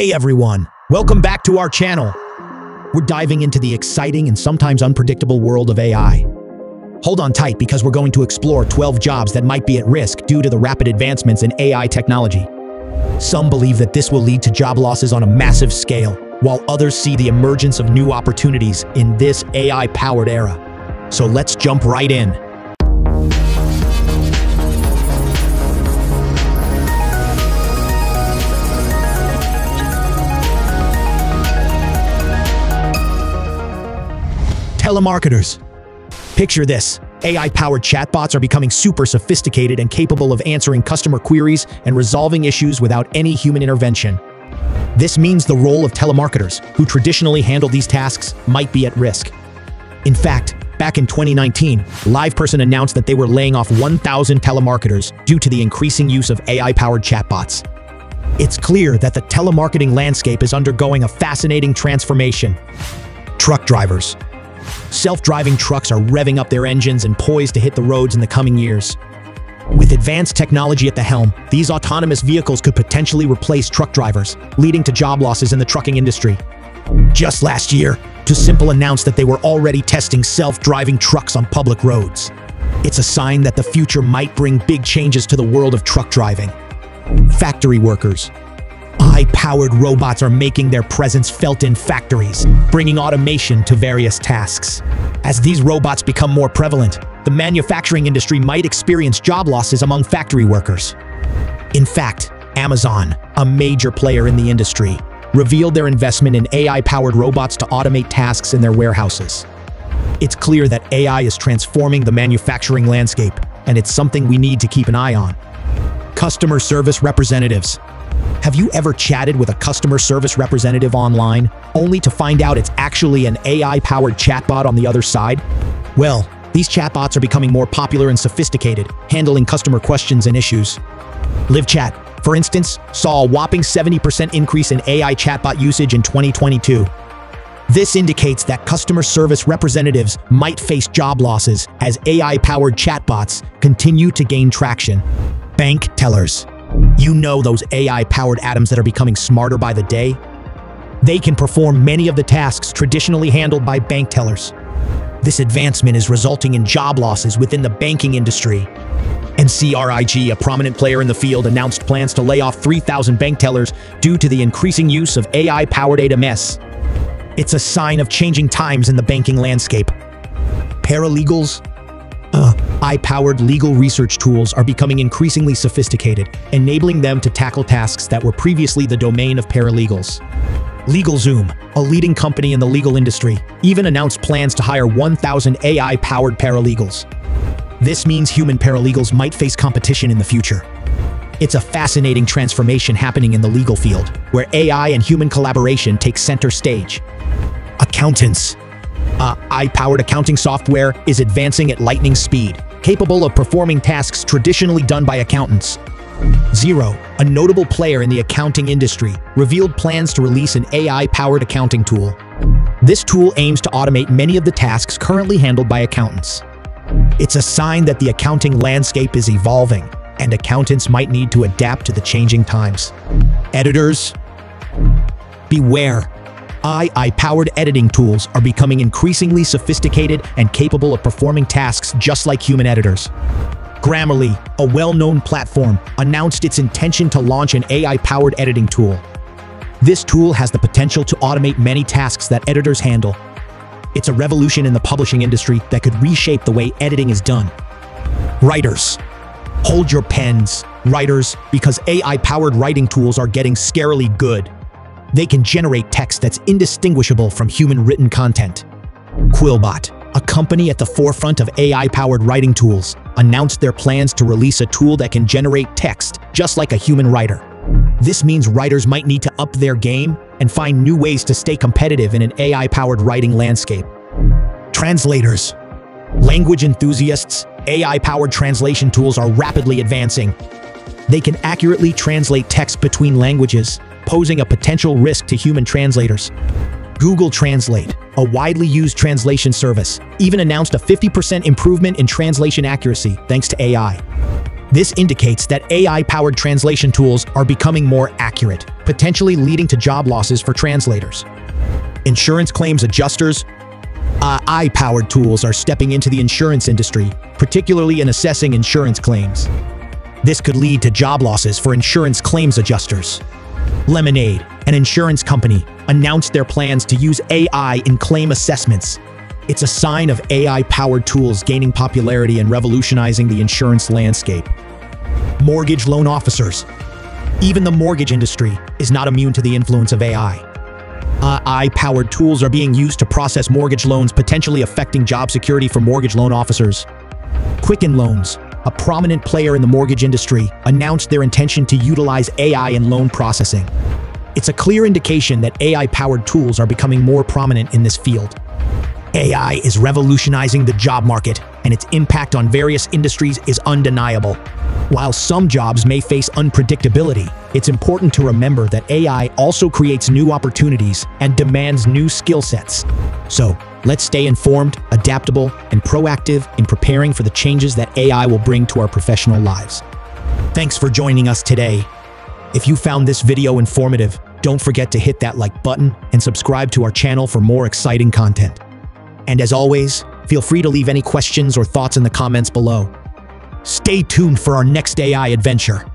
Hey everyone, welcome back to our channel. We're diving into the exciting and sometimes unpredictable world of AI. Hold on tight because we're going to explore 12 jobs that might be at risk due to the rapid advancements in AI technology. Some believe that this will lead to job losses on a massive scale, while others see the emergence of new opportunities in this AI-powered era. So let's jump right in. Telemarketers. Picture this. AI-powered chatbots are becoming super sophisticated and capable of answering customer queries and resolving issues without any human intervention. This means the role of telemarketers, who traditionally handle these tasks, might be at risk. In fact, back in 2019, LivePerson announced that they were laying off 1,000 telemarketers due to the increasing use of AI-powered chatbots. It's clear that the telemarketing landscape is undergoing a fascinating transformation. Truck drivers. Self-driving trucks are revving up their engines and poised to hit the roads in the coming years. With advanced technology at the helm, these autonomous vehicles could potentially replace truck drivers, leading to job losses in the trucking industry. Just last year, TuSimple announced that they were already testing self-driving trucks on public roads. It's a sign that the future might bring big changes to the world of truck driving. Factory workers. High-powered robots are making their presence felt in factories, bringing automation to various tasks. As these robots become more prevalent, the manufacturing industry might experience job losses among factory workers. In fact, Amazon, a major player in the industry, revealed their investment in AI-powered robots to automate tasks in their warehouses. It's clear that AI is transforming the manufacturing landscape, and it's something we need to keep an eye on. Customer service representatives. Have you ever chatted with a customer service representative online, only to find out it's actually an AI-powered chatbot on the other side? Well, these chatbots are becoming more popular and sophisticated, handling customer questions and issues. LiveChat, for instance, saw a whopping 70% increase in AI chatbot usage in 2022. This indicates that customer service representatives might face job losses as AI-powered chatbots continue to gain traction. Bank tellers. You know those AI-powered atoms that are becoming smarter by the day? They can perform many of the tasks traditionally handled by bank tellers. This advancement is resulting in job losses within the banking industry. And CRIG, a prominent player in the field, announced plans to lay off 3,000 bank tellers due to the increasing use of AI-powered ATMs. It's a sign of changing times in the banking landscape. Paralegals. AI-powered legal research tools are becoming increasingly sophisticated, enabling them to tackle tasks that were previously the domain of paralegals. LegalZoom, a leading company in the legal industry, even announced plans to hire 1,000 AI-powered paralegals. This means human paralegals might face competition in the future. It's a fascinating transformation happening in the legal field, where AI and human collaboration take center stage. Accountants. AI-powered accounting software is advancing at lightning speed, capable of performing tasks traditionally done by accountants. Xero, a notable player in the accounting industry, revealed plans to release an AI-powered accounting tool. This tool aims to automate many of the tasks currently handled by accountants. It's a sign that the accounting landscape is evolving, and accountants might need to adapt to the changing times. Editors, beware. AI-powered editing tools are becoming increasingly sophisticated and capable of performing tasks just like human editors. Grammarly, a well-known platform, announced its intention to launch an AI-powered editing tool. This tool has the potential to automate many tasks that editors handle. It's a revolution in the publishing industry that could reshape the way editing is done. Writers. Hold your pens, writers, because AI-powered writing tools are getting scarily good. They can generate text that's indistinguishable from human-written content. Quillbot, a company at the forefront of AI-powered writing tools, announced their plans to release a tool that can generate text just like a human writer. This means writers might need to up their game and find new ways to stay competitive in an AI-powered writing landscape. Translators. Language enthusiasts, AI-powered translation tools are rapidly advancing. They can accurately translate text between languages, posing a potential risk to human translators. Google Translate, a widely used translation service, even announced a 50% improvement in translation accuracy thanks to AI. This indicates that AI-powered translation tools are becoming more accurate, potentially leading to job losses for translators. Insurance claims adjusters. AI-powered tools are stepping into the insurance industry, particularly in assessing insurance claims. This could lead to job losses for insurance claims adjusters. Lemonade, an insurance company, announced their plans to use AI in claim assessments. It's a sign of AI-powered tools gaining popularity and revolutionizing the insurance landscape. Mortgage loan officers. Even the mortgage industry is not immune to the influence of AI. AI-powered tools are being used to process mortgage loans, potentially affecting job security for mortgage loan officers. Quicken Loans, a prominent player in the mortgage industry, announced their intention to utilize AI in loan processing. It's a clear indication that AI-powered tools are becoming more prominent in this field. AI is revolutionizing the job market, and its impact on various industries is undeniable. While some jobs may face unpredictability, it's important to remember that AI also creates new opportunities and demands new skill sets. So, let's stay informed, adaptable, and proactive in preparing for the changes that AI will bring to our professional lives. Thanks for joining us today. If you found this video informative, don't forget to hit that like button and subscribe to our channel for more exciting content. And as always, feel free to leave any questions or thoughts in the comments below. Stay tuned for our next AI adventure.